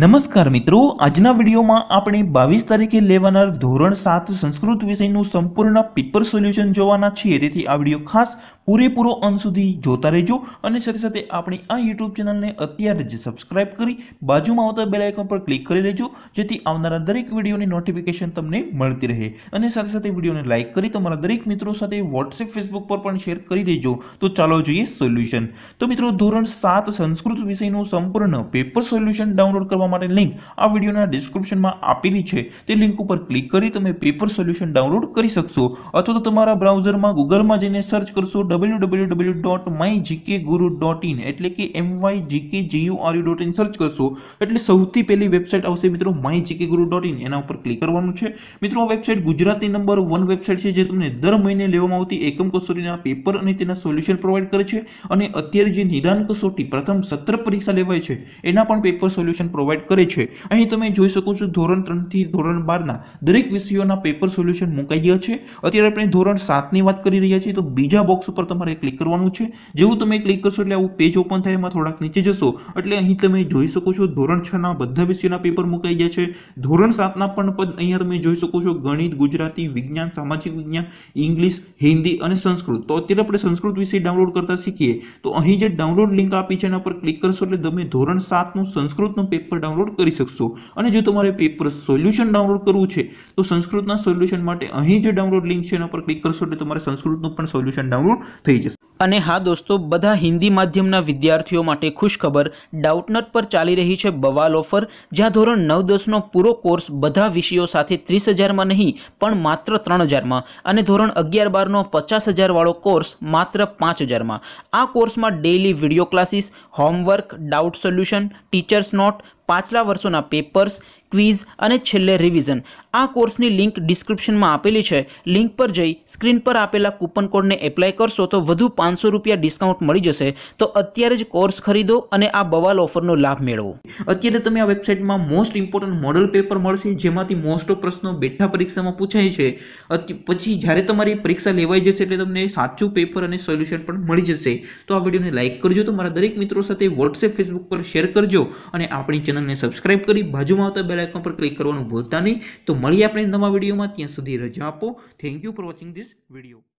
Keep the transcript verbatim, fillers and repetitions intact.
नमस्कार मित्रों, आजना वीडियो में आपणे बावीस तारीखे लेवानार धोरण सात संस्कृत विषयनुं संपूर्ण पेपर सोल्यूशन जोवाना छीए। तेथी आ वीडियो खास पूरेपूरो अंत सुधी जोता रहेजो अने साथे साथे आपणी आ यूट्यूब चेनल ने अत्यारे ज सब्सक्राइब करी बाजुमां आवता बेल आइकन पर क्लिक करी लेजो, जेथी आवनारा दरेक विडियोनी नोटिफिकेशन तमने मळती रहे अने साथे साथे विडियोने लाइक करी तमारा दरेक मित्रों साथे व्हाट्सएप फेसबुक पर पण शेर करी देजो। तो चालो जोईए सोल्यूशन। तो मित्रों, धोरण सात संस्कृत विषयनुं संपूर्ण पेपर सोल्यूशन डाउनलोड करवा माटे लिंक आ विडियोना डिस्क्रिप्शन में आपेली छे, ते लिंक पर क्लिक करी तमे पेपर सोल्यूशन डाउनलोड करी शकशो अथवा तो तमारा ब्राउजर में गूगल में जईने सर्च करशो W W W dot my G K guru dot in એટલે કે m y g k g u r u dot in search કરશો એટલે સૌથી પહેલી વેબસાઈટ આવશે મિત્રો my g k guru dot in, એના ઉપર ક્લિક કરવાનું છે મિત્રો। આ વેબસાઈટ ગુજરાતી નંબર એક વેબસાઈટ છે જે તમને દર મહિને લેવામાં આવતી એકમ કસોટીના પેપર અને તેના સોલ્યુશન પ્રોવાઇડ કરે છે અને અત્યારે જે નિદાન કસોટી પ્રથમ સત્ર પરીક્ષા લેવાય છે એના પણ પેપર સોલ્યુશન પ્રોવાઇડ કરે છે। અહીં તમે જોઈ શકો છો ધોરણ ત્રણ થી ધોરણ બાર ના દરેક વિષયોના પેપર સોલ્યુશન મુકાઈ ગયા છે। અત્યારે આપણે ધોરણ સાત ની વાત કરી રહ્યા છીએ, તો બીજા બોક્સ पर तुम्हारे क्लिक करवानुं छे। जेवुं तमे क्लिक करशो एटले आवुं पेज ओपन थाय, एमां थोड़ाक नीचे जशो एटले अहीं तमे जोई शको छो धोरण छ ना बधा विषयोना पेपर मुकाई गया छे। धोरण सात ना पण पद अहीं तमे जोई शको छो गणित, गुजराती, विज्ञान, सामाजिक विज्ञान, इंग्लिश, हिंदी अने संस्कृत। तो अत्यारे आपणे संस्कृत विषय डाउनलोड करता शीखीए। तो अहीं जे डाउनलोड लिंक आपी छे एना पर क्लिक करशो एटले तमे धोरण सात नुं संस्कृतनुं पेपर डाउनलोड करी शकशो। अने जो तमारे पेपर सोल्यूशन डाउनलोड करवुं छे तो संस्कृतना सोल्यूशन माटे अहीं जे डाउनलोड लिंक छे एना पर क्लिक करशो एटले तमारे संस्कृतनुं पण सोल्यूशन डाउनलोड થઈ જશે। અને હા દોસ્તો, બધા હિન્દી માધ્યમના વિદ્યાર્થીઓ માટે ખુશખબર, ડાઉટનટ પર ચાલી રહી છે બવાલ ઓફર, જ્યાં ધોરણ નવ દસનો પૂરો કોર્સ બધા વિષયો સાથે ત્રીસ હજારમાં નહીં પણ માત્ર ત્રણ હજારમાં અને ધોરણ અગિયાર બારનો પચાસ હજારવાળો કોર્સ માત્ર પાંચ હજારમાં। આ કોર્સમાં daily video classes, homework, doubt solution, teachers note, પાછલા વર્ષોના પેપર્સ, ક્વિઝ અને છેલ્લે રિવિઝન। આ કોર્સની લિંક ડિસ્ક્રિપ્શનમાં આપેલી છે, લિંક પર જઈ સ્ક્રીન પર આપેલા કૂપન કોડને એપ્લાય કરશો તો વધુ પાંચસો રૂપિયા ડિસ્કાઉન્ટ મળી જશે। તો અત્યારે જ કોર્સ ખરીદો અને આ બવાલ ઓફરનો લાભ મેળવો। અત્યારે તમે આ વેબસાઇટમાં મોસ્ટ ઇમ્પોર્ટન્ટ મોડલ પેપર મળશે, જેમાંથી મોસ્ટ ઓફ પ્રશ્નો બેઠા પરીક્ષામાં પૂછાય છે। પછી જ્યારે તમારી પરીક્ષા લેવાઈ જશે એટલે તમને સાચું પેપર અને સોલ્યુશન પણ મળી જશે। તો આ વિડીયોને લાઇક કરજો, તમારા દરેક મિત્રો સાથે વોટ્સએપ ફેસબુક પર શેર કરજો અને આપણી ચેનલ ને સબસ્ક્રાઇબ કરી બાજુમાં આવતા બેલ આઇકન પર ક્લિક કરવાનું ભૂલતા નહીં। તો મળીએ આપણે નવા વિડીયોમાં, ત્યાં સુધી રજા આપો। Thank you for watching this video.